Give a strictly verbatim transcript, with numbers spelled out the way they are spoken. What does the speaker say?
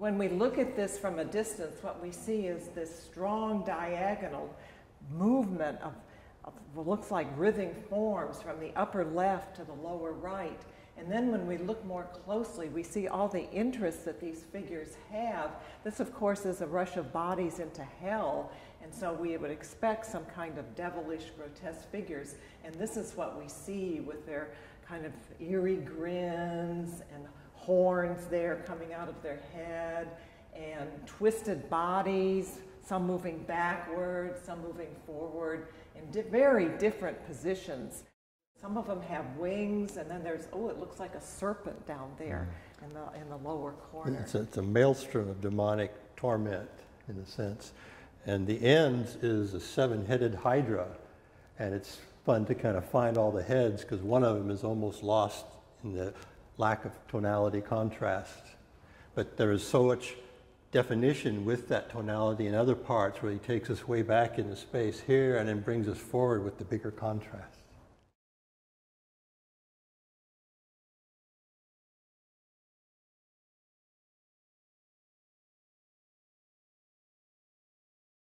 when we look at this from a distance, what we see is this strong diagonal movement of, of what looks like writhing forms from the upper left to the lower right. And then when we look more closely, we see all the interests that these figures have. This, of course, is a rush of bodies into hell, and so we would expect some kind of devilish, grotesque figures. And this is what we see with their kind of eerie grins and horns there coming out of their head and twisted bodies, some moving backward, some moving forward in di- very different positions. Some of them have wings, and then there's, oh, it looks like a serpent down there mm. in the in the lower corner. It's a, it's a maelstrom of demonic torment, in a sense. And the ends is a seven-headed hydra, and it's fun to kind of find all the heads, because one of them is almost lost in the lack of tonality contrast. But there is so much definition with that tonality in other parts where he takes us way back into space here and then brings us forward with the bigger contrast.